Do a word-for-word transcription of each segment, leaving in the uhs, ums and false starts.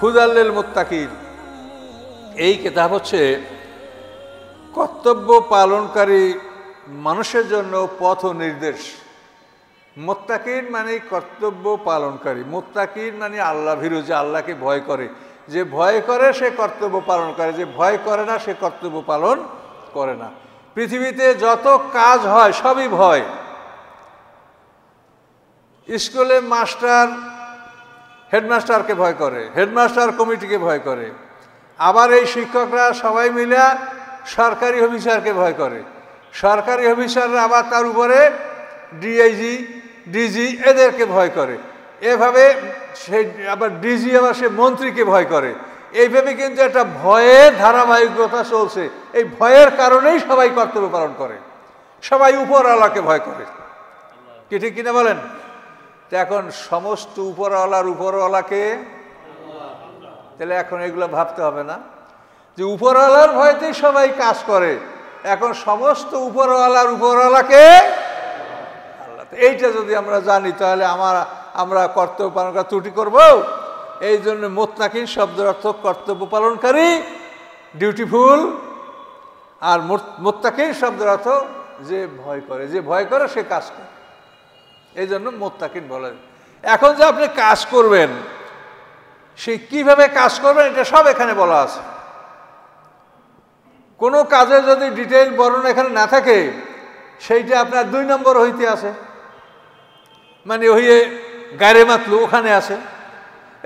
হুদাল্লিল মুত্তাকিন এই কিতাব হচ্ছে কর্তব্য পালনকারী মানুষের জন্য পথ নির্দেশ। মুত্তাকিন মানে কর্তব্য পালনকারী, মুত্তাকিন মানে আল্লাহ ভীরু, যে আল্লাহকে ভয় করে, যে ভয় করে সে কর্তব্য পালন করে, যে ভয় করে না সে কর্তব্য পালন করে না। পৃথিবীতে যত কাজ হয় সবই ভয়। স্কুলে মাস্টার হেডমাস্টারকে ভয় করে, হেডমাস্টার কমিটিকে ভয় করে, আবার এই শিক্ষকরা সবাই মিলে সরকারি অফিসারকে ভয় করে, সরকারি অফিসাররা আবার তার উপরে ডিআইজি ডিজি এদেরকে ভয় করে, এভাবে সে আবার ডিজি আবার সে মন্ত্রীকে ভয় করে। এইভাবে কিন্তু একটা ভয়ের ধারাবাহিকতা চলছে। এই ভয়ের কারণেই সবাই কর্তব্য পালন করে, সবাই উপরওয়ালাকে ভয় করে, কি ঠিক কিনা বলেন? তো এখন সমস্ত উপরওয়ালার উপরওয়ালাকে, তাহলে এখন এগুলো ভাবতে হবে না যে উপরওয়ালার ভয়তেই সবাই কাজ করে, এখন সমস্ত উপরওয়ালার উপরওয়ালাকে আল্লাহ। এইটা যদি আমরা জানি তাহলে আমার আমরা কর্তব্য পালন করা ত্রুটি করবো। এই জন্য মুত্তাকিন শব্দের অর্থ কর্তব্য পালনকারী, ডিউটিফুল। আর মুত্তাকিন শব্দের অর্থ যে ভয় করে, যে ভয় করে সে কাজ করে, এই জন্য মুত্তাকিন বলেন। এখন যে আপনি কাজ করবেন সে কিভাবে কাজ করবেন এটা সব এখানে বলা আছে। কোনো কাজে যদি ডিটেইল বর্ণনা এখানে না থাকে সেইটা আপনার দুই নম্বর হইতে আছে, মানে হইয়ে গায়রে মাতলু ওখানে আছে।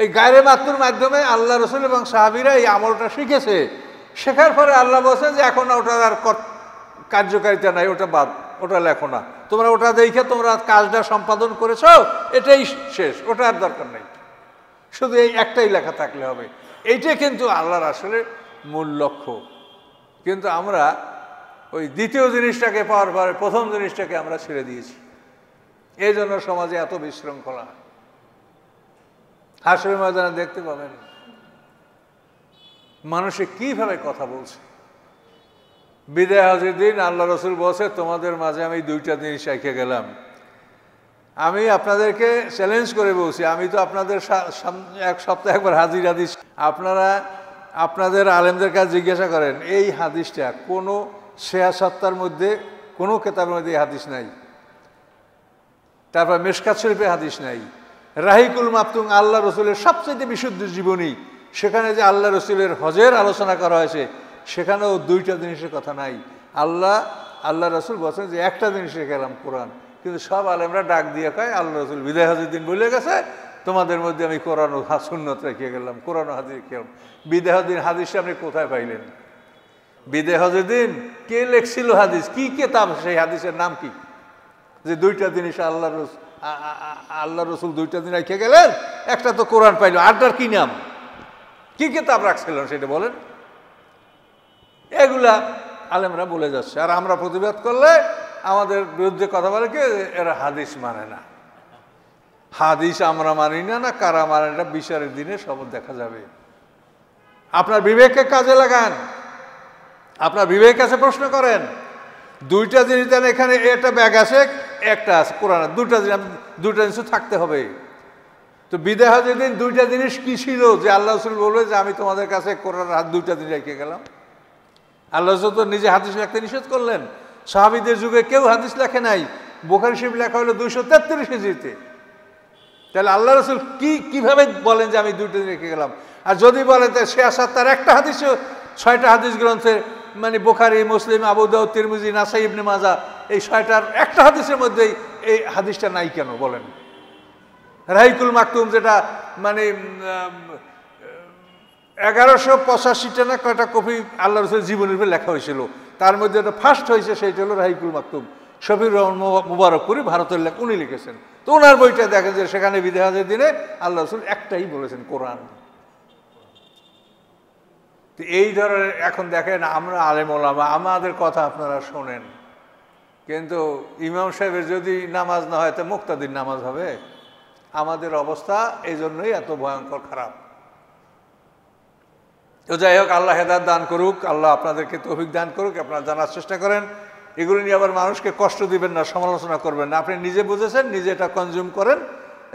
এই গায়রে মাতলুর মাধ্যমে আল্লাহ রসুল এবং সাহাবিরা এই আমলটা শিখেছে, শেখার পরে আল্লাহ বলছেন যে এখন ওটার আর কার্যকারিতা নাই, ওটা বাদ, ওটা লেখো না, তোমরা ওটা দেখে তোমরা কাজটা সম্পাদন করেছ এটাই শেষ, ওটা আর দরকার নেই, শুধু এই একটাই লেখা থাকলে হবে। এইটা কিন্তু আল্লাহর আসলে মূল লক্ষ্য, কিন্তু আমরা ওই দ্বিতীয় জিনিসটাকে পাওয়ার পরে প্রথম জিনিসটাকে আমরা ছেড়ে দিয়েছি, এই জন্য সমাজে এত বিশৃঙ্খলা। হাসরের ময়দানে দেখতে পাবেন মানুষে কিভাবে কথা বলছে। বিদায় হাজির দিন আল্লাহ রসুল বলছে, তোমাদের মাঝে আমি দুইটা জিনিস শিখে গেলাম, আমি আপনাদেরকে চ্যালেঞ্জ করে বলছি, আমি তো আপনাদের এক সপ্তাহে একবার হাজির হাদিস, আপনারা আপনাদের আলেমদের কাছে জিজ্ঞাসা করেন, এই হাদিসটা কোনো সিয়াসত্তার মধ্যে কোনো কিতাবের মধ্যে এই হাদিস নাই, তারপর মিশকাত শরীফে হাদিস নাই, রাহিকুল মাকতুম আল্লাহ রসুলের সবচেয়ে বিশুদ্ধ জীবনী, সেখানে যে আল্লাহ রসুলের হজের আলোচনা করা হয়েছে সেখানেও দুইটা জিনিসের কথা নাই। আল্লাহ আল্লাহ রসুল বলছেন যে একটা জিনিস শিখালাম কোরআন, কিন্তু সব আলেমরা ডাক দিয়ে কয় আল্লাহ রসুল বিদায় হাজির দিন বলে গেছে, তোমাদের মধ্যে আমি কোরআন ও সুন্নত রেখে গেলাম, কোরআন ও হাদিস রেখে গেলাম। বিদায় হাজির হাদিসটা আপনি কোথায় পাইলেন? বিদায় হাজির দিন কে লেখছিল হাদিস? কী কিতাব? সেই হাদিসের নাম কি? যে দুইটা জিনিস আল্লাহ রসুল আল্লাহ রসুল দুইটা দিন রেখে গেলেন, একটা তো কোরআন পাইল, আরটার কি নাম, কি কিতাব রাখছিলেন সেটা বলেন? এগুলা আলেমরা বলে যাচ্ছে, আর আমরা প্রতিবাদ করলে আমাদের বিরুদ্ধে কথা বলে কি এরা হাদিস মানে না। হাদিস আমরা মানি না, না কারা মানে না, বিচারের দিনে সব দেখা যাবে। আপনার বিবেককে কাজে লাগান, আপনার বিবেক কাছে প্রশ্ন করেন। দুইটা জিনিস দেন, এখানে একটা ব্যাগ আছে, একটা আছে কোরআন, দুটা জিনিস দুটা জিনিস থাকতে হবে। তো বিদায় হজের দিন দুইটা জিনিস কী ছিল যে আল্লাহ রসুল বলবে যে আমি তোমাদের কাছে কোরআন হাত দুইটা জিনিস রেখে গেলাম? আল্লাহ রসুল তো নিজে হাদিস লেখতে নিষেধ করলেন, সাহাবিদের যুগে কেউ হাদিস লেখে নাই, বুখারী শরীফ লেখা হলো দুইশো তেত্রিশ হিজরিতে। তাহলে আল্লাহ রসুল কী কীভাবে বলেন যে আমি দুইটা জিনিস রেখে গেলাম? আর যদি বলেন তাই সে আসার তার একটা হাদিসও ছয়টা হাদিস গ্রন্থে, মানে বুখারী, মুসলিম, আবু দাউদ, তিরমিজি, নাসাই, ইবনে মাজাহ, এই ছয়টার একটা হাদিসের মধ্যেই এই হাদিসটা নাই কেন বলেন? রাহিকুল মাকতুম যেটা মানে এগারোশো পঁচাশিটা না কয়টা কপি আল্লাহ রসুলের জীবনের উপরে লেখা হয়েছিল, তার মধ্যে একটা ফার্স্ট হয়েছে, সেইটা হলো রাহিকুল মাকতুম, শফিউর রহমান মুবারকপুরি ভারতের লেখা, উনি লিখেছেন। তো ওনার বইটা দেখেন যে সেখানে বিদায় হাজের দিনে আল্লাহ রসুল একটাই বলেছেন, কোরআন। এই ধরনের এখন দেখেন আমরা আলেম ওলামা, আমাদের কথা আপনারা শোনেন, কিন্তু ইমাম সাহেবের যদি নামাজ না হয় তো মুক্তাদির নামাজ হবে? আমাদের অবস্থা এই জন্যই এত ভয়ঙ্কর খারাপ। তো যাই হোক, আল্লাহ হেদায়েত দান করুক, আল্লাহ আপনাদেরকে তৌফিক দান করুক। আপনারা জানার চেষ্টা করেন, এগুলো নিয়ে আবার মানুষকে কষ্ট দিবেন না, সমালোচনা করবেন না। আপনি নিজে বুঝেছেন, নিজে এটা কনজিউম করেন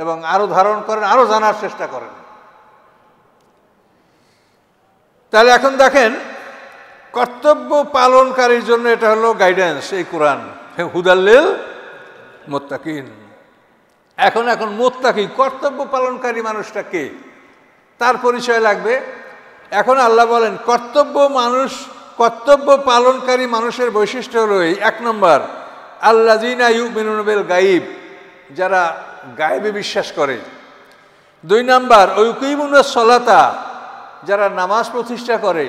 এবং আরও ধারণ করেন, আরও জানার চেষ্টা করেন। তাহলে এখন দেখেন কর্তব্য পালনকারীর জন্য এটা হলো গাইডেন্স এই কোরআন হুদাল লিল মুত্তাকিন। এখন এখন মুত্তাকি কর্তব্য পালনকারী মানুষটা কে তার পরিচয় লাগবে। এখন আল্লাহ বলেন কর্তব্য মানুষ কর্তব্য পালনকারী মানুষের বৈশিষ্ট্য হলো এই এক নম্বর আল্লাযীনা ইউমিনুনা বিল গায়ব যারা গায়েবে বিশ্বাস করে, দুই নম্বর ওয়ায়ুকিমুনাস সালাতা যারা নামাজ প্রতিষ্ঠা করে,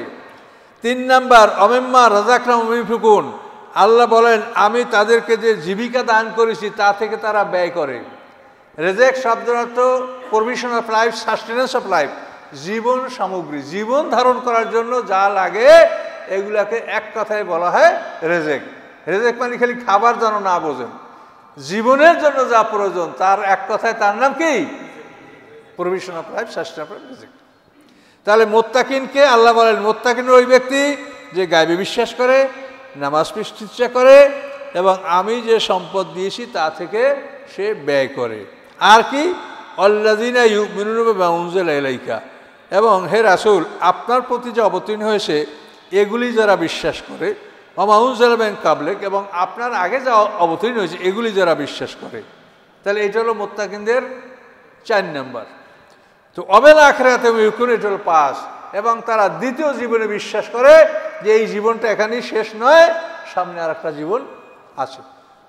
তিন নম্বর অমিম্মা রাযাকনাহুম ইউনফিকুন আল্লাহ বলেন আমি তাদেরকে যে জীবিকা দান করেছি তা থেকে তারা ব্যয় করে। রেজেক শব্দের অর্থ provision of life sustenance of life জীবন সামগ্রী জীবন ধারণ করার জন্য যা লাগে এগুলাকে এক কথায় বলা হয় রেজেক। রেজেক মানে খালি খাবার যেন না বোঝেন, জীবনের জন্য যা প্রয়োজন তার এক কথায় তার নাম কি provision of life sustain of রেজেক। তাহলে মোত্তাকিনকে আল্লাহ বলেন মোত্তাকিন ওই ব্যক্তি যে গায়বে বিশ্বাস করে নামাজ প্রতিষ্ঠা করে এবং আমি যে সম্পদ দিয়েছি তা থেকে সে ব্যয় করে। আর কি আল্লাযীনা ইউমিনুনা বিমা উনজিলা ইলাইকা এবং হে রাসূল আপনার প্রতি যে অবতীর্ণ হয়েছে এগুলি যারা বিশ্বাস করে, ওমা উনজিলা মিন কাবলিক এবং আপনার আগে যা অবতীর্ণ হয়েছে এগুলি যারা বিশ্বাস করে। তাহলে এটা হলো মুত্তাকিনদের চার নাম্বার। তো ওয়াবিল আখিরাতি হুম ইউকিনুন এটা হলো পাঁচ এবং তারা দ্বিতীয় জীবনে বিশ্বাস করে যে এই জীবনটা এখানেই শেষ নয়, সামনে আর একটা জীবন আছে।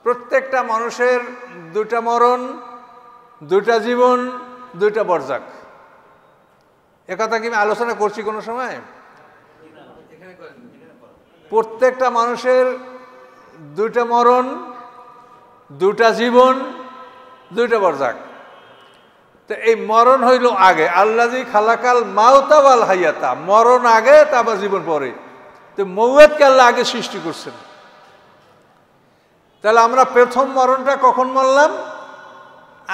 প্রত্যেকটা মানুষের দুটা মরণ দুটা জীবন দুইটা বরজাক, একথা কি আমি আলোচনা করছি কোনো সময়? প্রত্যেকটা মানুষের দুটা মরণ দুটা জীবন দুইটা বরজাক। তো এই মরণ হইল আগে আল্লাযী খালাকাল মাউতা ওয়াল হায়াতা মরণ আগে তারপর জীবন পরে। তো মৌতকে আল্লাহ আগে সৃষ্টি করছেন। তাহলে আমরা প্রথম মরণটা কখন মরলাম?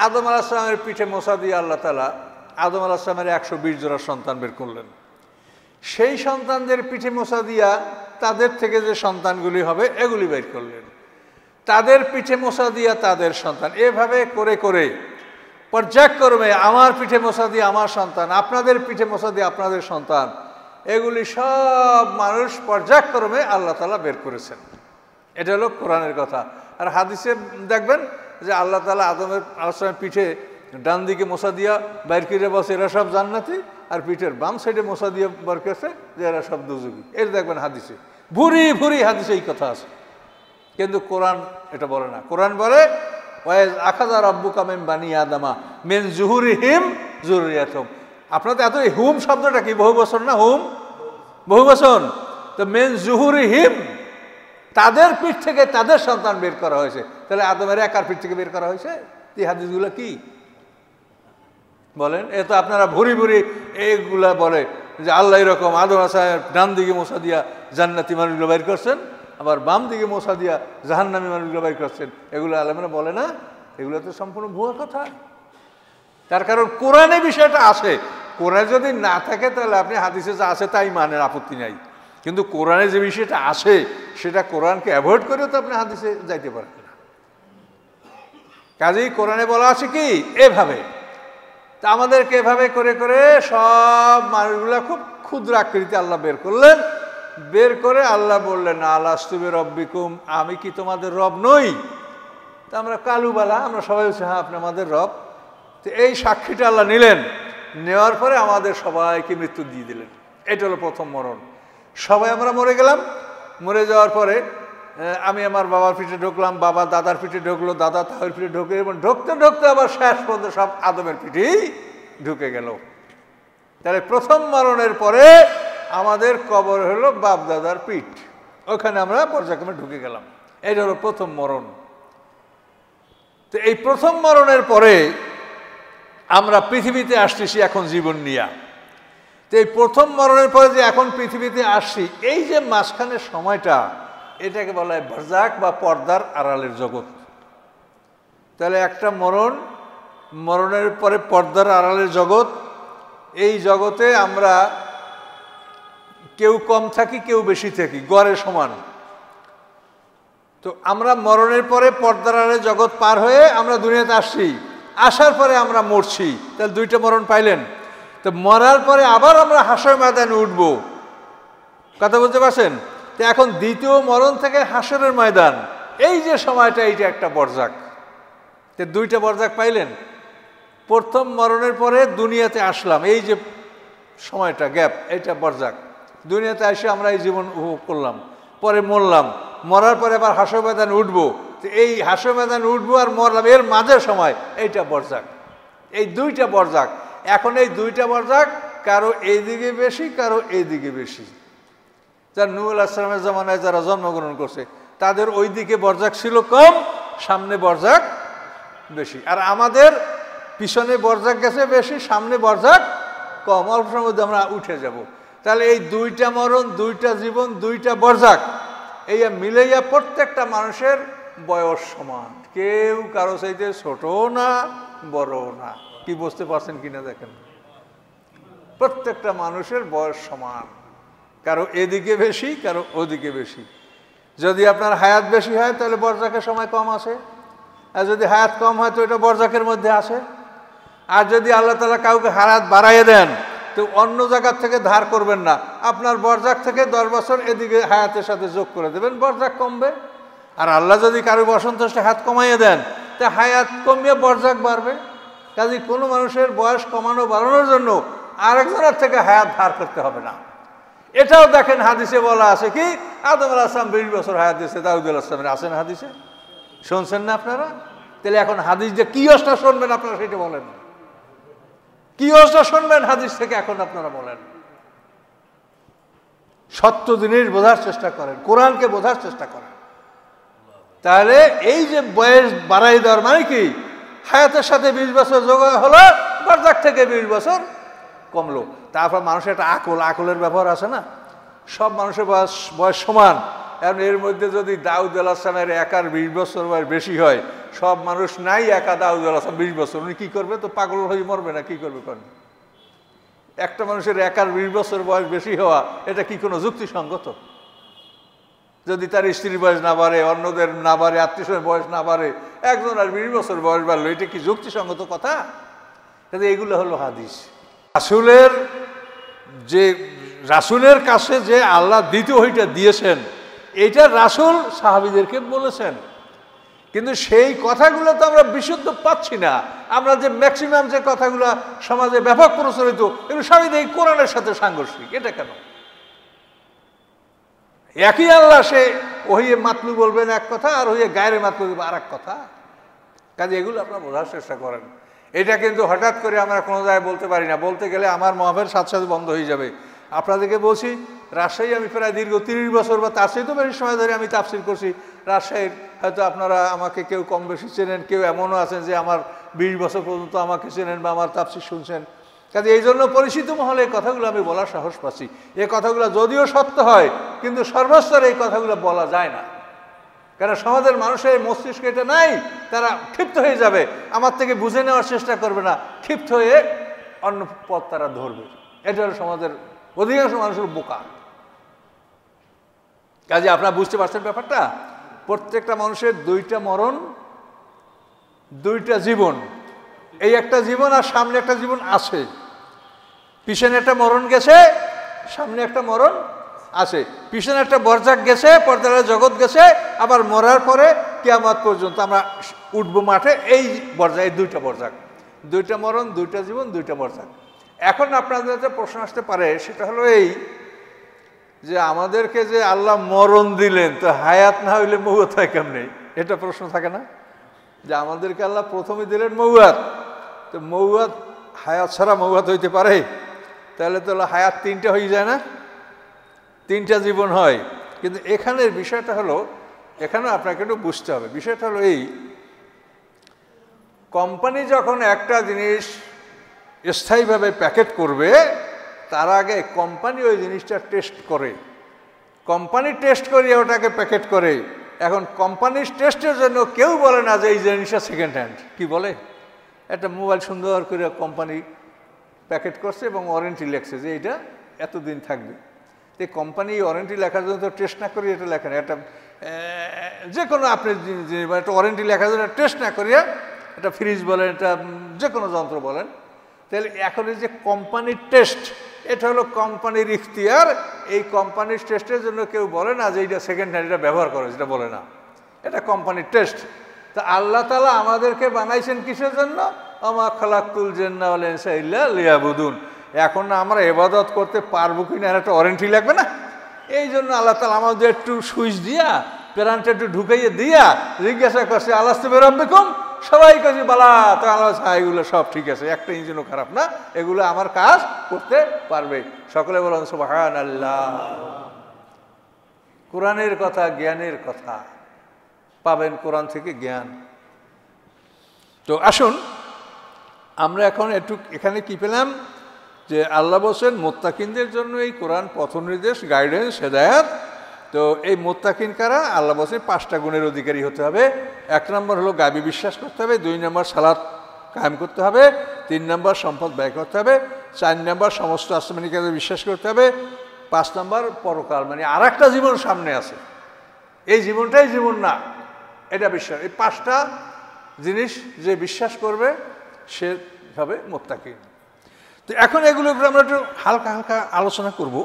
আদম আলাইহিস সালামের পিঠে মোছা দিয়ে আল্লাহ তাআলা আদম আলাইহিস সালামের একশো বিশ জোড়া সন্তান বের করলেন। সেই সন্তানদের পিঠে মোছা দিয়া তাদের থেকে যে সন্তানগুলি হবে এগুলি বের করলেন, তাদের পিঠে মোছা দিয়া তাদের সন্তান, এভাবে করে করে পর্যায়ক্রমে আমার পিঠে মোছা দিয়ে আমার সন্তান, আপনাদের পিঠে মোছা দিয়ে আপনাদের সন্তান, এগুলি সব মানুষ পর্যায়ক্রমে আল্লাহ তাআলা বের করেছেন। এটা হলো কোরআনের কথা। আর হাদিসে দেখবেন যে আল্লাহ তাআলা আদমের আলাইহিসসালামের পিঠে ডান দিকে মোছা দিয়া বাইর করে বসে এরা সব জান্নাতি, আর পিঠের বাম সাইডে মোছা দিয়ে বের করেছে যে এরা সব দোজখী। এটা দেখবেন হাদিসে ভুরি ভুরি হাদিসে এই কথা আছে, কিন্তু কোরআন এটা বলে না। কোরআন বলে ওয়াইজ আখাযা রাব্বুকা মিন বানি আদামা মিন যুহুরিহিম যুররিয়াতাহুম। আপনাদের এত এই হুম শব্দটা কি বহুবচন না? হুম বহুবচন। তো মিন যুহুরিহিম তাদের পিঠ থেকে তাদের সন্তান বের করা হয়েছে। তাহলে আদমের একার পিঠ থেকে বের করা হয়েছে? এই হাদিসগুলো কি বলেন? এ তো আপনারা ভুরি ভুরি এইগুলা বলে যে আল্লাহ এরকম আদম আসামের ডান দিকে মোছা দিয়া জান্নাতি মানুষগুলো বাইর করছেন, আবার বাম দিকে মোছা দিয়া জাহান্নামী মানুষগুলো বাইর করছেন। এগুলো আলেমরা বলে না, এগুলো তো সম্পূর্ণ ভুয়া কথা। তার কারণ কোরআনে বিষয়টা আছে। কোরআনে যদি না থাকে তাহলে আপনি হাদিসে যা আছে তাই মানেন, আপত্তি নাই, কিন্তু কোরআনে যে বিষয়টা আসে সেটা কোরআনকে অ্যাভয়েড করেও তো আপনি হাদিসে যাইতে পারেন না। কাজেই কোরআনে বলা আছে কি এভাবে। তা আমাদেরকে এভাবে করে করে সব মানুষগুলা খুব ক্ষুদ্র আকৃতিতে আল্লাহ বের করলেন। বের করে আল্লাহ বললেন আলাস্তুবি রব্বিকুম আমি কি তোমাদের রব নই? তা আমরা কালুবালা আমরা সবাই বলছি হ্যাঁ আপনি আমাদের রব। তো এই সাক্ষীটা আল্লাহ নিলেন, নেওয়ার পরে আমাদের সবাইকে মৃত্যু দিয়ে দিলেন। এটা হলো প্রথম মরণ। সবাই আমরা মরে গেলাম। মরে যাওয়ার পরে আমি আমার বাবার পিঠে ঢুকলাম, বাবা দাদার পিঠে ঢুকলো, দাদা তাহের পিঠে ঢুকে এবং ঢুকতে ঢুকতে আবার শেষ পর্যন্ত সব আদমের পিঠেই ঢুকে গেল। তাহলে প্রথম মরণের পরে আমাদের কবর হলো বাপ দাদার পিঠ, ওখানে আমরা পর্যায়ক্রমে ঢুকে গেলাম। এটা হলো প্রথম মরণ। তো এই প্রথম মরণের পরে আমরা পৃথিবীতে আসতেছি এখন জীবন নিয়ে। তো এই প্রথম মরণের পরে যে এখন পৃথিবীতে আসছি এই যে মাঝখানের সময়টা এটাকে বলা হয় বারজাক বা পর্দার আড়ালের জগৎ। তাহলে একটা মরণ, মরণের পরে পর্দার আড়ালের জগৎ। এই জগতে আমরা কেউ কম থাকি কেউ বেশি থাকি, গড়ে সমান। তো আমরা মরণের পরে পর্দার আড়ালের জগৎ পার হয়ে আমরা দুনিয়াতে আসছি, আসার পরে আমরা মরছি। তাহলে দুইটা মরণ পাইলেন। তো মরার পরে আবার আমরা হাসর ময়দানে উঠব। कथा बोलते पारेन तो एखन द्वितीय मरण थेके हाशरेर मैदान एई जे समयटा एटा एकटा बरजाक तो दुईटा बरजाक पाइलेन प्रथम मरणेर परे दुनियाते आसलाम एई जे समयटा ग्याप एटा बरजाक दुनियाते एसे आमरा एई जीवन उपभोग करलाम परे मरलाम मरार परे आबार हाशर मैदान उठबो तो एई हाशर मैदान उठबो आर मरलाम एर माझे समय एटा बरजाक एई दुईटा बरजाक एखन एई दुईटा बरजाक कारो एदिके बेशी कारो एदिके बेशी যারা নূহ আলাইহিস সালামের জমানায় যারা জন্মগ্রহণ করছে তাদের ওই দিকে বরজাক ছিল কম, সামনে বরজাক বেশি। আর আমাদের পিছনে বরজাক গেছে বেশি, সামনে বরজাক কম, অল্প সময়ের মধ্যে আমরা উঠে যাব। তাহলে এই দুইটা মরণ, দুইটা জীবন, দুইটা বরজাক এই মিলাইয়া প্রত্যেকটা মানুষের বয়স সমান, কেউ কারো চাইতে ছোট না বড় না। কি বুঝতে পারছেন কিনা দেখেন, প্রত্যেকটা মানুষের বয়স সমান, কারো এদিকে বেশি কারো ওদিকে বেশি। যদি আপনার হায়াত বেশি হয় তাহলে বরজাকের সময় কম আসে, আর যদি হায়াত কম হয় তো এটা বরজাকের মধ্যে আসে। আর যদি আল্লাহ তাআলা কাউকে হায়াত বাড়াইয়ে দেন তো অন্য জায়গা থেকে ধার করবেন না, আপনার বরজাক থেকে দশ বছর এদিকে হায়াতের সাথে যোগ করে দেবেন, বরজাক কমবে। আর আল্লাহ যদি কারো অসন্তুষ্টে হাত কমাইয়ে দেন তা হায়াত কমিয়ে বরজাক বাড়বে। কাজেই কোনো মানুষের বয়স কমানো বাড়ানোর জন্য আরেকজনের থেকে হায়াত ধার করতে হবে না। এটাও দেখেন হাদিসে বলা আছে কি, আদম আলাইহিস সালাম বিশ বছর হায়াত দিয়েছে দাউদ আলাইহিস সালামের। আছেন হাদিসে, শুনছেন না আপনারা? তাহলে এখন হাদিস যে কি অবস্থা শুনবেন আপনারা সেটা বলেন, কি অবস্থা শুনবেন হাদিস থেকে এখন আপনারা বলেন। সত্য জিনিস বোঝার চেষ্টা করেন, কোরআনকে বোঝার চেষ্টা করেন। তাহলে এই যে বয়স বাড়াই দেওয়ার মানে কি, হায়াতের সাথে বিশ বছর যোগ হলো, বরজাক থেকে বিশ বছর কমলো। তারপর মানুষের একটা আকল, আকলের ব্যবহার আছে না, সব মানুষের বয়স বয়স সমান। কারণ এর মধ্যে যদি দাউদ আলাইহিস সালামের একার বিশ বছর বয়স বেশি হয়, সব মানুষ নাই একা দাউদ আলাইহিস সালাম বিশ বছর, উনি কী করবে? তো পাগল হয়ে মরবে না, কী করবে? কারণ একটা মানুষের একার বিশ বছর বয়স বেশি হওয়া এটা কি কোনো যুক্তিসঙ্গত? যদি তার স্ত্রীর বয়স না বাড়ে, অন্যদের না বাড়ে, আত্মীয়স্বজনের বয়স না বাড়ে, একজন আর বিশ বছর বয়স বাড়লো, এটা কি যুক্তিসঙ্গত কথা? তাহলে এগুলো হলো হাদিস। রাসূলের যে রাসূলের কাছে যে আল্লাহ দ্বিতীয় ওহীটা দিয়েছেন এটা রাসূল সাহাবীদেরকে বলেছেন, কিন্তু সেই কথাগুলো তো আমরা বিশুদ্ধ পাচ্ছি না। আমরা যে ম্যাক্সিমাম যে কথাগুলো সমাজে ব্যাপক প্রচলিত এগুলো সবই দেখি কোরআনের সাথে সাংঘর্ষিক। এটা কেন? একই আল্লাহ সে ওহীয়ে মাতলু বলবেন এক কথা, আর ওহীয়ে গায়রে মাতলু আর এক কথা। কাজে এগুলো আপনারা বোঝার চেষ্টা করেন। এটা কিন্তু হঠাৎ করে আমরা কোনো জায়গায় বলতে পারি না, বলতে গেলে আমার মহাবের সাথে সাথে বন্ধ হয়ে যাবে। আপনাদেরকে বলছি, রাজশাহী আমি প্রায় দীর্ঘ তিরিশ বছর বা তার চেয়ে তো বেশি সময় ধরে আমি তাফসির করছি। রাজশাহীর হয়তো আপনারা আমাকে কেউ কম বেশি চেনেন, কেউ এমনও আছেন যে আমার বিশ বছর পর্যন্ত আমাকে চেনেন বা আমার তাফসির শুনছেন। কাজে এই জন্য পরিচিত মহলে এই কথাগুলো আমি বলার সাহস পাচ্ছি। এই কথাগুলো যদিও সত্য হয় কিন্তু সর্বস্তরে এই কথাগুলো বলা যায় না, কারণ সমাজের মানুষের মস্তিষ্কে এটা নাই। তারা ক্ষিপ্ত হয়ে যাবে, আমার থেকে বুঝে নেওয়ার চেষ্টা করবে না, ক্ষিপ্ত হয়ে অন্য পথ তারা ধরবে। এটা হলো সমাজের অধিকাংশ মানুষের বোকা। কাজে আপনারা বুঝতে পারছেন ব্যাপারটা, প্রত্যেকটা মানুষের দুইটা মরণ দুইটা জীবন। এই একটা জীবন আর সামনে একটা জীবন আছে, পিছনে একটা মরণ গেছে, সামনে একটা মরণ আছে। পিছনে একটা বরজাক গেছে, পর্দার জগৎ গেছে, আবার মরার পরে কিয়ামত পর্যন্ত আমরা উঠবো মাঠে। এই বরজাক, এই দুইটা বরজাক, দুইটা মরণ দুইটা জীবন দুইটা বরজাক। এখন আপনাদের একটা প্রশ্ন আসতে পারে, সেটা হলো এই যে আমাদেরকে যে আল্লাহ মরণ দিলেন, তো হায়াত না হইলে মৌয়াত হয় কেমনে? এটা প্রশ্ন থাকে না? যে আমাদেরকে আল্লাহ প্রথমে দিলেন মৌয়াত, তো মৌয়াত হায়াত ছাড়া মৌয়াত হইতে পারে? তাহলে তো হায়াত তিনটা হয়ে যায় না, তিনটা জীবন হয়। কিন্তু এখানের বিষয়টা হলো, এখানে আপনাকে একটু বুঝতে হবে, বিষয়টা হলো এই, কোম্পানি যখন একটা জিনিস স্থায়ীভাবে প্যাকেট করবে তার আগে কোম্পানি ওই জিনিসটা টেস্ট করে, কোম্পানি টেস্ট করিয়ে ওটাকে প্যাকেট করে। এখন কোম্পানির টেস্টের জন্য কেউ বলে না যে এই জিনিসটা সেকেন্ড হ্যান্ড। কি বলে? একটা মোবাইল সুন্দর করে কোম্পানি প্যাকেট করছে এবং ওয়ারেন্টি লেখছে যে এটা এতদিন থাকবে। তো কোম্পানি ওয়ারেন্টি লেখার জন্য তো টেস্ট না করিয়ে এটা লেখেন, একটা যে কোনো আপনি একটা ওয়ারেন্টি লেখার জন্য টেস্ট না করিয়া এটা ফ্রিজ বলেন, এটা যে কোনো যন্ত্র বলেন। তাহলে এখন এই যে কোম্পানির টেস্ট, এটা হলো কোম্পানির ইখতিয়ার। এই কোম্পানির টেস্টের জন্য কেউ বলে না যে এটা সেকেন্ড হ্যান্ড এটা ব্যবহার করো, এটা বলে না, এটা কোম্পানির টেস্ট। তা আল্লাহ তাআলা আমাদেরকে বানাইছেন কিসের জন্য? আমা খালাকুল জিন্না ওয়াল ইনসা ইল্লা লিয়াবুদুন। এখন আমরা ইবাদত করতে পারবো কিনা একটা ওয়ারেন্টি লাগবে না? এই জন্য আল্লাহ তাআলা আমাদের একটু সুইচ দিয়া প্রাণটা একটু ঢুকাইয়ে দিয়া জিজ্ঞাসা করছে আল্লাহ রব্বে কম, সবাই কাছে বলা তো আল্লাহ এগুলো সব ঠিক আছে, একটা ইঞ্জিনও খারাপ না, এগুলো আমার কাজ করতে পারবে। সকলে বলেন সুবহানাল্লাহ। কোরআনের কথা, জ্ঞানের কথা পাবেন কোরআন থেকে জ্ঞান। তো আসুন আমরা এখন একটু এখানে কি পেলাম যে আল্লাহ বলছেন মুত্তাকিনদের জন্য এই কোরআন পথ নির্দেশ, গাইডেন্স, হেদায়াত। তো এই মুত্তাকিন কারা? আল্লাহ বলছেন পাঁচটা গুণের অধিকারী হতে হবে। এক নম্বর হলো গায়বি বিশ্বাস করতে হবে, দুই নম্বর সালাত কায়েম করতে হবে, তিন নম্বর সম্পদ ব্যয় করতে হবে, চার নম্বর সমস্ত আসমানী কাজে বিশ্বাস করতে হবে, পাঁচ নম্বর পরকাল মানে আর একটা জীবন সামনে আছে, এই জীবনটাই জীবন না, এটা বিশ্বাস। এই পাঁচটা জিনিস যে বিশ্বাস করবে সে হবে মুত্তাকিন। তো এখন এগুলো উপরে আমরা একটু হালকা হালকা আলোচনা করব।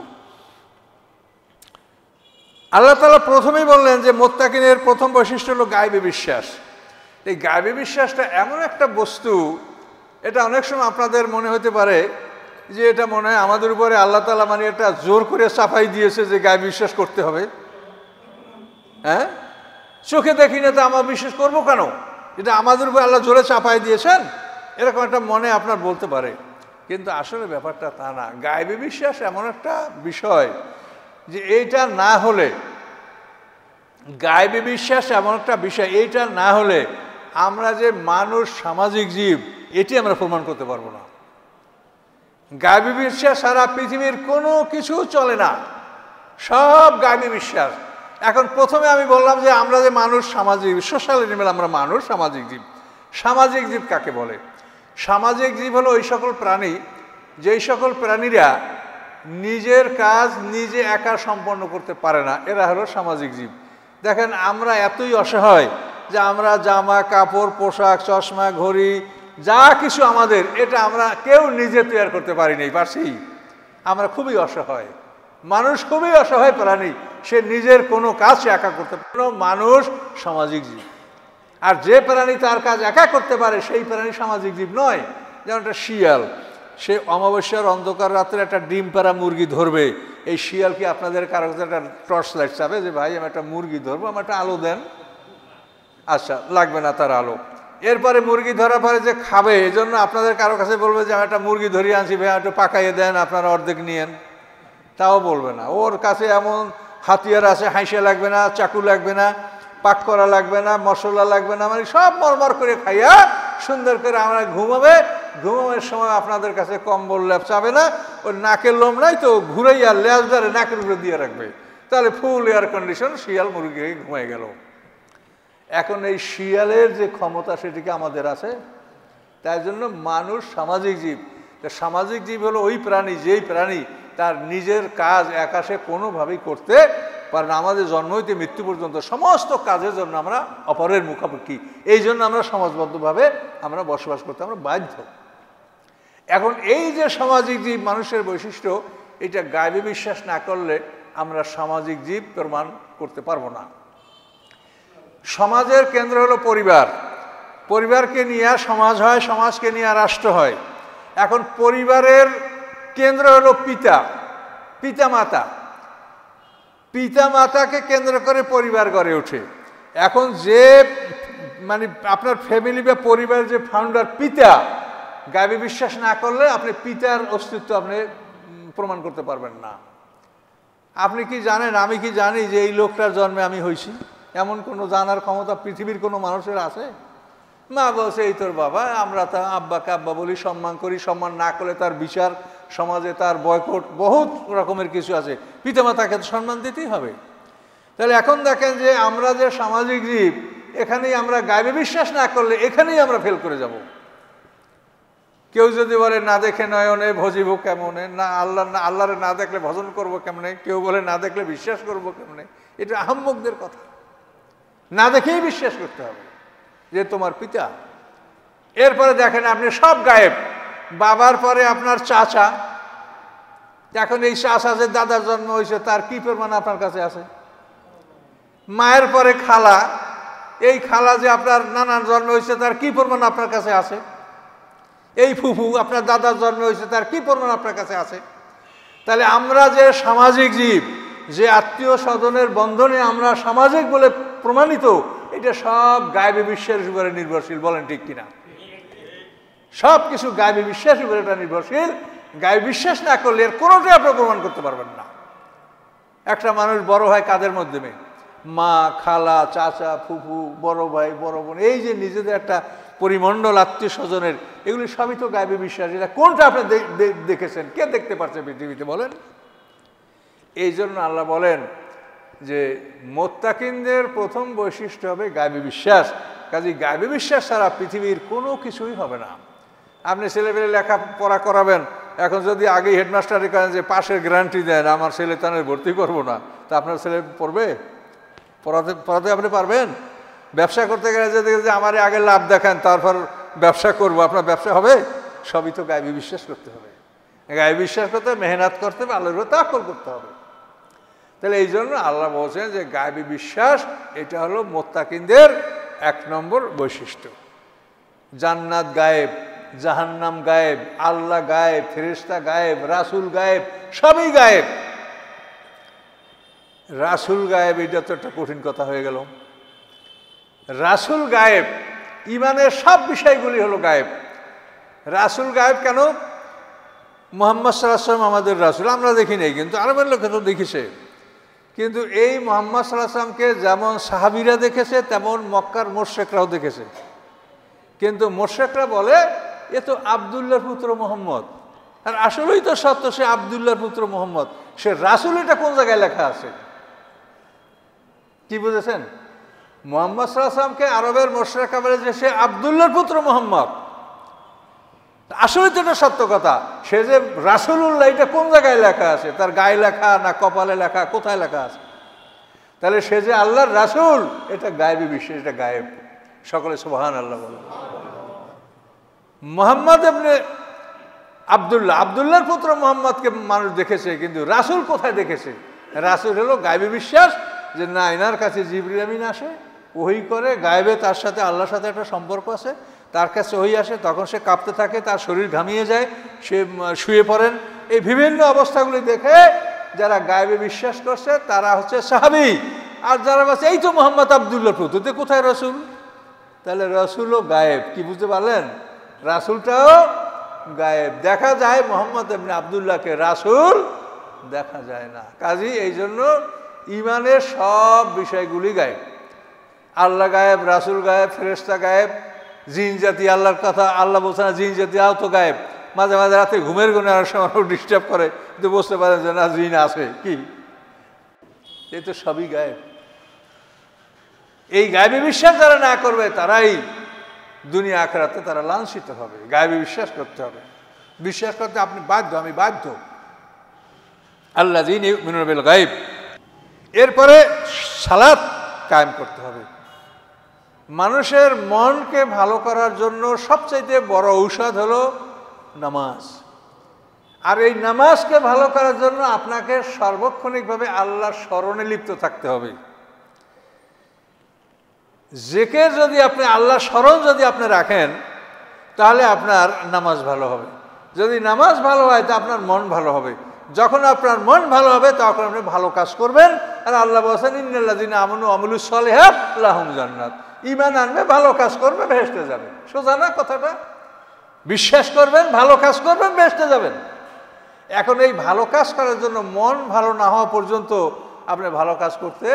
আল্লাহ তাআলা প্রথমেই বললেন যে মুত্তাকিনের প্রথম বৈশিষ্ট্য হলো গায়বী বিশ্বাস। এই গায়বী বিশ্বাসটা এমন একটা বস্তু, এটা অনেক সময় আপনাদের মনে হতে পারে যে এটা মনে হয় আমাদের উপরে আল্লাহ তাআলা মানে এটা জোর করে চাপাই দিয়েছে যে গায়বী বিশ্বাস করতে হবে। হ্যাঁ, চোখে দেখি না তো আমরা বিশ্বাস করবো কেন? এটা আমাদের উপরে আল্লাহ জোরে চাপাই দিয়েছেন, এরকম একটা মনে আপনার বলতে পারে, কিন্তু আসলে ব্যাপারটা তা না। গায়বী বিশ্বাস এমন একটা বিষয় যে এইটা না হলে, গায়বী বিশ্বাস এমন একটা বিষয় এইটা না হলে আমরা যে মানুষ, সামাজিক জীব, এটি আমরা প্রমাণ করতে পারবো না। গায়বী বিশ্বাস সারা পৃথিবীর কোনো কিছু চলে না, সব গায়বী বিশ্বাস। এখন প্রথমে আমি বললাম যে আমরা যে মানুষ, সামাজিক, সোশ্যাল এনিমেল, আমরা মানুষ সামাজিক জীব। সামাজিক জীব কাকে বলে? সামাজিক জীব হলো ওই সকল প্রাণী যেই সকল প্রাণীরা নিজের কাজ নিজে একা সম্পন্ন করতে পারে না, এরা হলো সামাজিক জীব। দেখেন আমরা এতই অসহায় যে আমরা জামা কাপড়, পোশাক, চশমা, ঘড়ি, যা কিছু আমাদের, এটা আমরা কেউ নিজে তৈরি করতে পারিনি, পারছি? আমরা খুবই অসহায় মানুষ, খুবই অসহায় প্রাণী। সে নিজের কোনো কাজ একা করতে পারে না, মানুষ সামাজিক জীব। আর যে প্রাণী তার কাজ একা করতে পারে সেই প্রাণী সামাজিক জীব নয়। যেমন একটা শিয়াল, সে অমাবস্যার অন্ধকার রাত্রে একটা ডিম পাড়া মুরগি ধরবে। এই শিয়াল কি আপনাদের কারো একটা টর্চ লাইট চাবে যে ভাই আমি একটা মুরগি ধরবো, আমার একটা আলো দেন? আচ্ছা, লাগবে না তার আলো। এরপরে মুরগি ধরার পরে যে খাবে, এই জন্য আপনাদের কারো কাছে বলবে যে আমি একটা মুরগি ধরিয়ে আনছি ভাই একটু পাকাইয়ে দেন, আপনারা অর্ধেক নিয়েন, তাও বলবে না। ওর কাছে এমন হাতিয়ার আছে, হাঁসিয়া লাগবে না, চাকু লাগবে না, পাক করা লাগবে না, মশলা লাগবে না, মানে সব মরমর করে খাইয়া সুন্দর করে আমরা ঘুমাবে। ঘুমানোর সময় আপনাদের কাছে কম্বল ল্যাপ চাবে না, ওর নাকের লোম নাই তো ঘুরাইয়া ল্যাজ ধরে নাকের উপরে দিয়ে রাখবে, তাহলে ফুল এয়ার কন্ডিশন শিয়াল মুরগি হয়ে ঘুমাই গেল। এখন এই শিয়ালের যে ক্ষমতা সেটিকে আমাদের আছে, তাই জন্য মানুষ সামাজিক জীব। সামাজিক জীব হলো ওই প্রাণী যেই প্রাণী তার নিজের কাজ একাশে কোনোভাবেই করতে পারে না। আমাদের জন্ম হইতে মৃত্যু পর্যন্ত সমস্ত কাজের জন্য আমরা অপরের মুখামুখি, এই জন্য আমরা সমাজবদ্ধভাবে আমরা বসবাস করতে আমরা বাধ্য। এখন এই যে সামাজিক জীব মানুষের বৈশিষ্ট্য, এটা গায়বী বিশ্বাস না করলে আমরা সামাজিক জীব প্রমাণ করতে পারবো না। সমাজের কেন্দ্র হলো পরিবার, পরিবারকে নিয়ে সমাজ হয়, সমাজকে নিয়ে রাষ্ট্র হয়। এখন পরিবারের কেন্দ্র হলো পিতা, পিতা মাতা। পিতা মাতাকে কেন্দ্র করে পরিবার গড়ে ওঠে। এখন যে মানে আপনার ফ্যামিলি বা পরিবার যে ফাউন্ডার পিতা, গায়বী বিশ্বাস না করলে আপনি পিতার অস্তিত্ব আপনি প্রমাণ করতে পারবেন না। আপনি কি জানেন, আমি কি জানি যে এই লোকটার জন্মে আমি হয়েছি? এমন কোনো জানার ক্ষমতা পৃথিবীর কোনো মানুষের আছে? মা বলছে এই তোর বাবা, আমরা তা আব্বাকে আব্বা বলি, সম্মান করি, সম্মান না করলে তার বিচার সমাজে, তার বয়কট, বহুত রকমের কিছু আছে। পিতামাতাকে তো সম্মান দিতেই হবে। তাহলে এখন দেখেন যে আমরা যে সামাজিক জীব, এখানেই আমরা গায়বী বিশ্বাস না করলে এখানেই আমরা ফেল করে যাব। কেউ যদি বলে না দেখে নয়নে ভজিব কেমনে, না আল্লাহ না আল্লাহরে না দেখলে ভজন করব কেমনে, কেউ বলে না দেখলে বিশ্বাস করব কেমনে, এটা আহম্মকদের কথা। না দেখেই বিশ্বাস করতে হবে যে তোমার পিতা। এরপরে দেখেন আপনি সব গায়েব, বাবার পরে আপনার চাচা, এখন এই শ্বাস আছে দাদার জন্ম হয়েছে তার কি প্রমাণ আপনার কাছে আছে? মায়ের পরে খালা, এই খালা যে আপনার নানার জন্ম হয়েছে তার কি প্রমাণ আপনার কাছে আছে? এই ফুফু আপনার দাদার জন্ম হয়েছে তার কি প্রমাণ আপনার কাছে আছে? তাহলে আমরা যে সামাজিক জীব, যে আত্মীয় স্বজনের বন্ধনে আমরা সামাজিক বলে প্রমাণিত, এটা সব গায়েবী বিশ্বের উপরে নির্ভরশীল। বলেন ঠিক কিনা? সব কিছু গায়েবী বিশ্বাস উপরে এটা নির্ভরশীল। গায়ে বিশ্বাস না করলে এর কোনোটাই আপনি প্রমাণ করতে পারবেন না। একটা মানুষ বড় হয় কাদের মাধ্যমে? মা, খালা, চাচা, ফুফু, বড় ভাই, বড় বোন, এই যে নিজেদের একটা পরিমণ্ডল আত্মীয় স্বজনের, এগুলি সবই তো গায়েবী বিশ্বাস। এটা কোনটা আপনি দেখেছেন? কে দেখতে পারছে পৃথিবীতে? বলেন। এই জন্য আল্লাহ বলেন যে মোত্তাকিনদের প্রথম বৈশিষ্ট্য হবে গায়েবী বিশ্বাস। কাজেই গায়েবী বিশ্বাস ছাড়া পৃথিবীর কোনো কিছুই হবে না। আপনি ছেলেপেলে লেখাপড়া করাবেন, এখন যদি আগে হেডমাস্টারের কাছে যে পাশের গ্যারান্টি দেন আমার ছেলে তাদের ভর্তি করবো না, তা আপনার ছেলে পড়বে? পড়াতে পড়াতে আপনি পারবেন? ব্যবসা করতে গেলে যদি যে আমার আগে লাভ দেখান তারপর ব্যবসা করব, আপনার ব্যবসা হবে? সবই তো গায়েবী বিশ্বাস করতে হবে। গায়েবী বিশ্বাস করতে মেহনত করতে হবে, আল্লাহর তাওয়াক্কুল করতে হবে। তাহলে এই জন্য আল্লাহ বলছেন যে গায়েবী বিশ্বাস এটা হলো মোত্তাকিনদের এক নম্বর বৈশিষ্ট্য। জান্নাত গায়েব, জাহান্নাম গায়েব, আল্লাহ গায়েব, ফেরেশতা গায়েব, রাসুল গায়েব, সবই গায়েব। রাসুল গায়েব এটা তো একটা কঠিন কথা হয়ে গেল। রাসুল গায়েব, ইমানের সব বিষয়গুলি হলো গায়েব। রাসুল গায়েব কেন? মুহাম্মদ সাল্লাল্লাহু আলাইহি ওয়াসাল্লাম আমাদের রাসুল, আমরা দেখি নাই, কিন্তু আরবের লোকে তো দেখিছে। কিন্তু এই মুহাম্মদ সাল্লাল্লাহু আলাইহি ওয়াসাল্লামকে যেমন সাহাবিরা দেখেছে তেমন মক্কার মুশরিকরাও দেখেছে। কিন্তু মুশরিকরা বলে এ তো আবদুল্লাহর পুত্র মোহাম্মদ, আর আসলেই তো সত্য সে আবদুল্লাহর পুত্র মোহাম্মদ, সে রাসুল। এটা কোন জায়গায় লেখা আছে? কি বুঝেছেন? মুহাম্মদ সাল্লাল্লাহু আলাইহি ওয়াসাল্লামকে আরবের মুশরিকরা বলে যে সে আবদুল্লাহর পুত্র মোহাম্মদ, আসলেই তো এটা সত্য কথা। সে যে রাসূলুল্লাহ এটা কোন জায়গায় লেখা আছে? তার গায়ে লেখা না কপালে লেখা, কোথায় লেখা আছে? তাহলে সে যে আল্লাহর রাসূল এটা গায়েবী বিষয়, এটা গায়েব। সকলে সুবহানাল্লাহ বলে। মোহাম্মদ ইবনে আবদুল্লাহ, আবদুল্লাহর পুত্র মোহাম্মদকে মানুষ দেখেছে, কিন্তু রাসুল কোথায় দেখেছে? রাসুল হলো গায়েবী বিশ্বাস, যে না এনার কাছে জিবরিল আমিন আসে, ওহী করে, গায়েবে তার সাথে আল্লাহর সাথে একটা সম্পর্ক আছে, তার কাছে ওহী আসে, তখন সে কাঁপতে থাকে, তার শরীর ঘামিয়ে যায়, সে শুয়ে পড়েন। এই বিভিন্ন অবস্থাগুলি দেখে যারা গায়েবে বিশ্বাস করছে তারা হচ্ছে সাহাবী। আর যারা বলছে এই তো মোহাম্মদ আবদুল্লাহর পুত্র, তো কোথায় রাসুল? তাহলে রাসুলও গায়েব। কি বুঝতে পারলেন? রাসুলটাও গায়েব। দেখা যায় মুহাম্মদ ইবনে আবদুল্লাহকে, রাসুল দেখা যায় না। কাজী এই জন্য ইমানের সব বিষয়গুলি গায়েব। আল্লাহ গায়েব, রাসুল গায়েব, ফেরেশতা গায়েব, জিন জাতি আল্লাহর কথা আল্লাহ বলছে না, জিন জাতি আও তো গায়েব। মাঝে মাঝে রাতে ঘুমের গুণে আর সময় ডিস্টার্ব করে, কিন্তু বুঝতে পারেন যে না জিন আছে। কি এই তো সবই গায়েব। এই গায়েবী বিশ্বাস যারা না করবে তারাই দুনিয়া আখেরাতে তারা লাঞ্ছিত হবে। গায়েবী বিশ্বাস করতে হবে। বিশ্বাস করতে আপনি বাধ্য, আমি বাধ্য। আল্লাযীনা ইউমিনুনা বিল গায়ব। এরপরে সালাত কায়েম করতে হবে। মানুষের মনকে ভালো করার জন্য সবচাইতে বড় ঔষধ হলো নামাজ। আর এই নামাজকে ভালো করার জন্য আপনাকে সার্বক্ষণিকভাবে আল্লাহর স্মরণে লিপ্ত থাকতে হবে। জিকির যদি আপনি, আল্লাহ স্মরণ যদি আপনি রাখেন, তাহলে আপনার নামাজ ভালো হবে। যদি নামাজ ভালো হয় তা আপনার মন ভালো হবে। যখন আপনার মন ভালো হবে তখন আপনি ভালো কাজ করবেন। আর আল্লাহ বলেছেন ইন্নাল্লাযীনা আমানু ওয়ামিলুস সলিহাত লাহুম জান্নাত। ঈমান আনবে, ভালো কাজ করবে, বেহেশতে যাবে। সোজা না কথাটা? বিশ্বাস করবেন, ভালো কাজ করবেন, বেহেশতে যাবেন। এখন এই ভালো কাজ করার জন্য মন ভালো না হওয়া পর্যন্ত আপনি ভালো কাজ করতে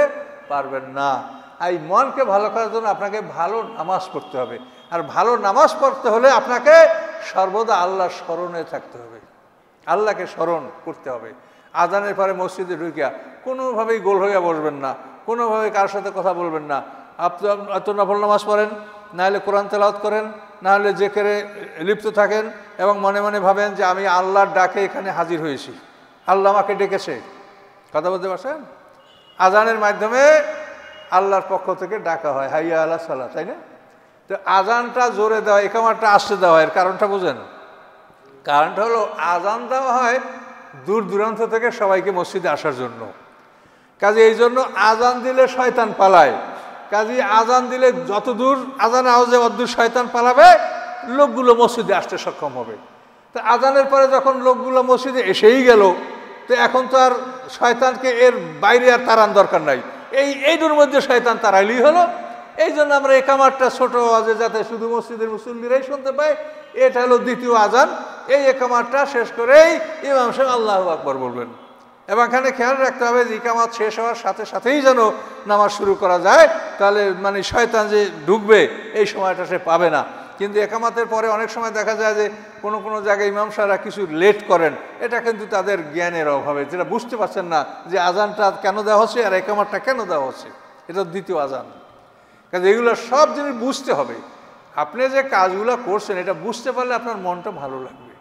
পারবেন না। এই মনকে ভালো করার জন্য আপনাকে ভালো নামাজ পড়তে হবে। আর ভালো নামাজ পড়তে হলে আপনাকে সর্বদা আল্লাহর স্মরণে থাকতে হবে, আল্লাহকে স্মরণ করতে হবে। আজানের পরে মসজিদে ঢুকিয়া কোনোভাবেই গোল হইয়া বসবেন না, কোনোভাবে কারোর সাথে কথা বলবেন না। আপনি এত নফল নামাজ পড়েন, নাহলে কোরআন তেলাওয়াত করেন, নাহলে জিকিরে লিপ্ত থাকেন, এবং মনে মনে ভাবেন যে আমি আল্লাহর ডাকে এখানে হাজির হয়েছি, আল্লাহ আমাকে ডেকেছে। কথা বলতে পারছেন? আজানের মাধ্যমে আল্লাহর পক্ষ থেকে ডাকা হয়, হাইয়া আলা সালাত, তাই না? তো আজানটা জোরে দেওয়া, একামারটা আসতে দেওয়া হয়, এর কারণটা বোঝেন। কারণটা হলো আজান দেওয়া হয় दूर दूरान्त থেকে সবাইকে মসজিদে আসার জন্য। কাজে এই জন্য আজান দিলে শয়তান পালায়। কাজে আজান দিলে যত দূর আজান আওয়াজে অদ্দূর শয়তান পালাবে, লোকগুলো মসজিদে আসতে সক্ষম হবে। তো আজানের পরে যখন লোকগুলো মসজিদে এসেই গেল, তো এখন তো আর শয়তানকে এর বাইরে আর তাড়ান দরকার নাই, এই এইটার মধ্যে শয়তান তাড়াইলেই হলো। এই জন্য আমরা একামাতটা ছোটো আওয়াজে যাতে শুধু মসজিদের মুসল্লিরাই শুনতে পায়, এটা হলো দ্বিতীয় আজান। এই একামাতটা শেষ করেই ইমাম সাহেব আল্লাহু আকবার বলবেন। এবং এখানে খেয়াল রাখতে হবে যে ইকামাত শেষ হওয়ার সাথে সাথেই যেন নামাজ শুরু করা যায়, তাহলে মানে শয়তান যে ঢুকবে এই সময়টা সে পাবে না। কিন্তু একামাতের পরে অনেক সময় দেখা যায় যে কোনো কোনো জায়গায় ইমাম সাহেবরা কিছু লেট করেন, এটা কিন্তু তাদের জ্ঞানের অভাবে, যেটা বুঝতে পারছেন না যে আজানটা কেন দেওয়া হচ্ছে আর একামাতটা কেন দেওয়া হচ্ছে। এটা দ্বিতীয় আজান। কাজে এগুলো সব জিনিস বুঝতে হবে। আপনি যে কাজগুলো করছেন এটা বুঝতে পারলে আপনার মনটা ভালো লাগবে।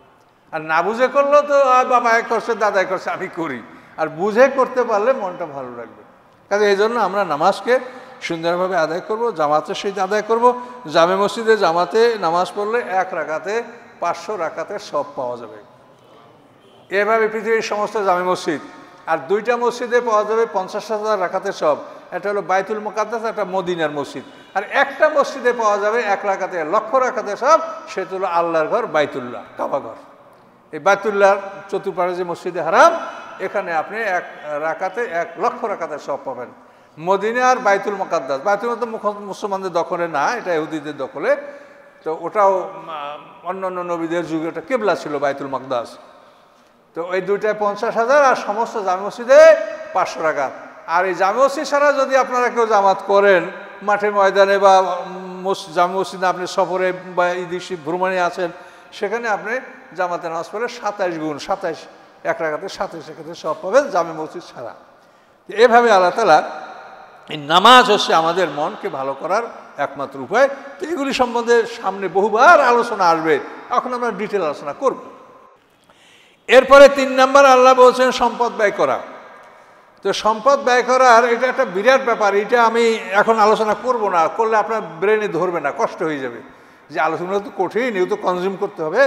আর না বুঝে করলেও তো বাবা এক করছে, দাদা এক করছে, আমি করি। আর বুঝে করতে পারলে মনটা ভালো লাগবে। কাজে এই জন্য আমরা নামাজকে সুন্দরভাবে আদায় করব, জামাতের সহিত আদায় করব। জামে মসজিদে জামাতে নামাজ পড়লে এক রাকাতে পাঁচশো রাকাতের সব পাওয়া যাবে। এভাবে পৃথিবীর সমস্ত জামে মসজিদ। আর দুইটা মসজিদে পাওয়া যাবে পঞ্চাশ হাজার রাকাতের সব। একটা হলো বাইতুল মুকাদ্দাস, একটা মদিনার মসজিদ। আর একটা মসজিদে পাওয়া যাবে এক রাকাতে লক্ষ রাকাতে সব, সেটা হলো আল্লাহর ঘর বাইতুল্লাহ, কাবাঘর। এই বাইতুল্লাহর চতুর্পাশে যে মসজিদে হারাম, এখানে আপনি এক রাকাতে এক লক্ষ রাকাতে সব পাবেন। মদিনা আর বাইতুল মুকাদ্দাস, বাইতুল মুকাদ্দাস মুসলমানদের দখলে না, এটা ইহুদিদের দখলে। তো ওটাও অন্যান্য নবীদের যুগে ওটা কিবলা ছিল বাইতুল মুকাদ্দাস। তো এই দুইটায় পঞ্চাশ হাজার আর সমস্ত জামে মসজিদে পাঁচশো রাকাত। আর এই জামে মসজিদ ছাড়া যদি আপনারা কেউ জামাত করেন মাঠে ময়দানে বা জামে মসজিদে আপনি সফরে বা ঈদৃশি ভ্রমণে আছেন, সেখানে আপনি জামাতে নামাজ পড়ে সাতাশ গুণ সাতাশ এক রাকাতে সাতাশ রাকাতে সব পাবেন জামে মসজিদ ছাড়া। এভাবে আল্লাহ তাআলা এই নামাজ হচ্ছে আমাদের মনকে ভালো করার একমাত্র উপায়। তো এগুলি সম্বন্ধে সামনে বহুবার আলোচনা আসবে, এখন আমরা ডিটেল আলোচনা করব। এরপরে তিন নম্বর আল্লাহ বলছেন সম্পদ ব্যয় করা। তো সম্পদ ব্যয় করার এটা একটা বিরাট ব্যাপার। এটা আমি এখন আলোচনা করব না, করলে আপনার ব্রেনে ধরবে না, কষ্ট হয়ে যাবে। যে আলোচনাটা তো কঠিন, এগুলো তো কনজিউম করতে হবে।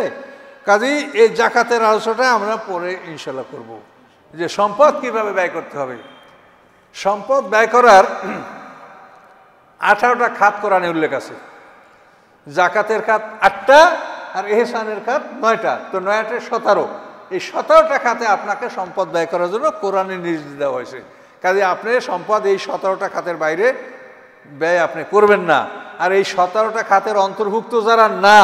কাজেই এই জাকাতের আলোচনাটা আমরা পরে ইনশাল্লাহ করব, যে সম্পদ কীভাবে ব্যয় করতে হবে। সম্পদ ব্যয় করার আঠারোটা খাত কোরআনে উল্লেখ আছে। জাকাতের খাত আটটা আর এহসানের খাত নয়টা, তো নয়টা সতেরো। এই সতেরোটা খাতে আপনাকে সম্পদ ব্যয় করার জন্য কোরআনে নির্দেশ দেওয়া হয়েছে। কাজে আপনি সম্পদ এই সতেরোটা খাতের বাইরে ব্যয় আপনি করবেন না। আর এই সতেরোটা খাতের অন্তর্ভুক্ত যারা না,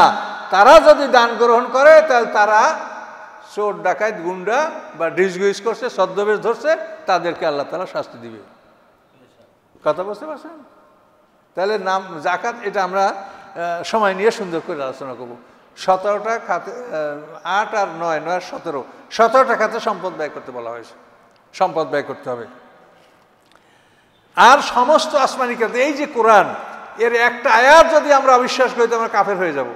তারা যদি দান গ্রহণ করে, তাহলে তারা চোর ডাকায় গুন্ডা বা ডিসগুইজ করছে, ছদ্মবেশ ধরছে, তাদেরকে আল্লাহ তাআলা শাস্তি দিবে। কথা বুঝতে পারছেন? তাহলে নাম জাকাত এটা আমরা সময় নিয়ে সুন্দর করে আলোচনা করব। সতেরোটা খাতে আট আর নয়, নয় আর সতেরো, সতেরোটা খাতে সম্পদ ব্যয় করতে বলা হয়েছে। সম্পদ ব্যয় করতে হবে। আর সমস্ত আসমানি খাতে, এই যে কোরআন, এর একটা আয়াত যদি আমরা অবিশ্বাস করি তো আমরা কাফের হয়ে যাব।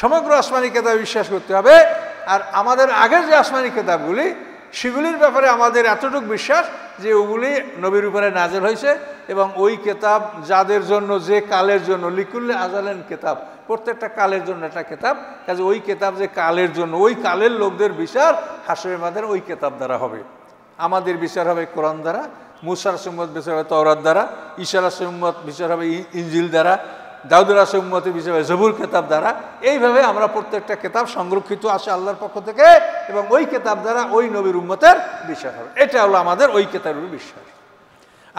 সমগ্র আসমানি কিতাব বিশ্বাস করতে হবে। আর আমাদের আগের যে আসমানি কিতাবগুলি, সেগুলির ব্যাপারে আমাদের এতটুকু বিশ্বাস যে ওগুলি নবীর উপরে নাজিল হয়েছে, এবং ওই কিতাব যাদের জন্য, যে কালের জন্য, লিকুল্লি আজালেন কিতাব, প্রত্যেকটা কালের জন্য একটা কিতাব। কাজে ওই কিতাব যে কালের জন্য, ওই কালের লোকদের বিচার হাশরের মাঠে ওই কিতাব দ্বারা হবে। আমাদের বিচার হবে কোরআন দ্বারা, মুসার সুম্মত বিচার হবে তাওরাত দ্বারা, ঈসার সুম্মত বিচার হবে ইনজিল দ্বারা, দাউদুল আসে উম্মতের হিসেবে জবুর কিতাব দ্বারা। এইভাবে আমরা প্রত্যেকটা কিতাব সংরক্ষিত আসে আল্লাহর পক্ষ থেকে, এবং ওই কিতাব দ্বারা ওই নবীর উম্মতের বিশ্বাস হবে। এটা হলো আমাদের ওই কিতাবের বিশ্বাস।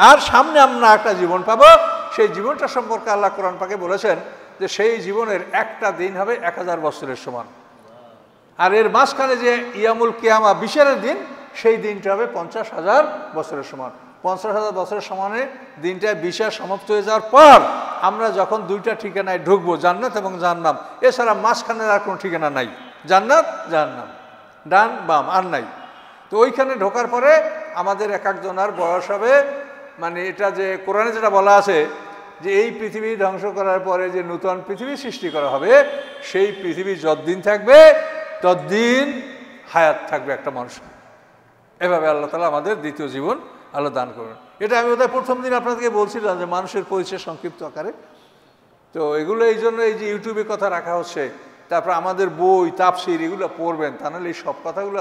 আর সামনে আমরা একটা জীবন পাবো, সেই জীবনটা সম্পর্কে আল্লাহ কোরআন পাকে বলেছেন যে সেই জীবনের একটা দিন হবে এক হাজার বছরের সমান। আর এর মাঝখানে যে ইয়ামুল কিয়ামা বিচারের দিন, সেই দিনটা হবে পঞ্চাশ হাজার বছরের সমান। পঞ্চাশ হাজার বছরের সমানে দিনটা বিচার সমাপ্ত হয়ে যাওয়ার পর আমরা যখন দুইটা ঠিকানায় ঢুকবো, জান্নাত এবং জাহান্নাম, এছাড়া মাঝখানের আর কোনো ঠিকানা নাই। জান্নাত জাহান্নাম, ডান বাম আর নাই। তো ওইখানে ঢোকার পরে আমাদের এক একজনের বয়স হবে, মানে এটা যে কোরআনে যেটা বলা আছে যে এই পৃথিবী ধ্বংস করার পরে যে নূতন পৃথিবী সৃষ্টি করা হবে, সেই পৃথিবী যতদিন থাকবে ততদিন হায়াত থাকবে একটা মানুষের। এভাবে আল্লাহ তাআলা আমাদের দ্বিতীয় জীবন আল্লাহ দান করবেন। এটা আমি ওদের প্রথম দিন আপনাদেরকে বলছিলাম যে মানুষের পরিচয় সংক্ষিপ্ত আকারে। তো এগুলো এই জন্য এই যে ইউটিউবে কথা রাখা হচ্ছে, তারপর আমাদের বই তাফসীর এগুলো পড়বেন, তা নাহলে এই সব কথাগুলো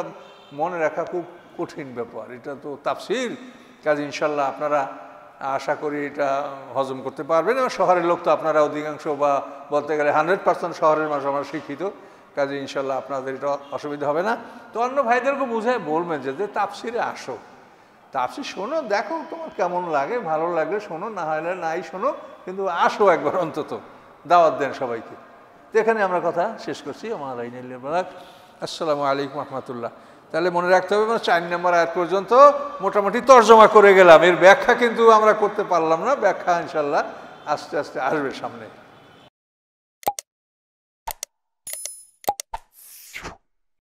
मन रखा खूब कठिन बेपार एटा तो तफसिल काज इंशाल्लाह आपनारा आशा करी एटा हजम करते पारबेन। शहरेर लोक तो आपनारा अधिकांश बा बोलते गेले हंड्रेड परसेंट शहरेर मानुष आमरा शिक्षित काजे इंशाल्लाह आपनादेर एटा असुविधा होबे ना। तो अन्य भाईदेरके बुझाय बोलबेन जे तफसिरे आसो तफसिर शोनो देखो तोमार केमन लागे भालो लागले शोनो ना हले नाई शोनो किन्तु आसो एकबार अंतत दावत देन सबाइके। तो एखाने आमरा कथा शेष करछि। आमार आइनेल बाराक আসসালামু আলাইকুম রাহমাতুল্লাহ। তাহলে মনে রাখতে হবে মানে চার নম্বর আয়াত পর্যন্ত মোটামুটি তর্জমা করে গেলাম। এর ব্যাখ্যা কিন্তু আমরা করতে পারলাম না, ব্যাখ্যা ইনশাআল্লাহ আস্তে আস্তে আসবে সামনে।